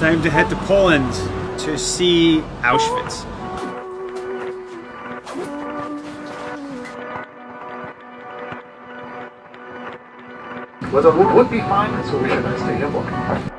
time to head to Poland to see Auschwitz. Well, the would be fine, so we should stay here for.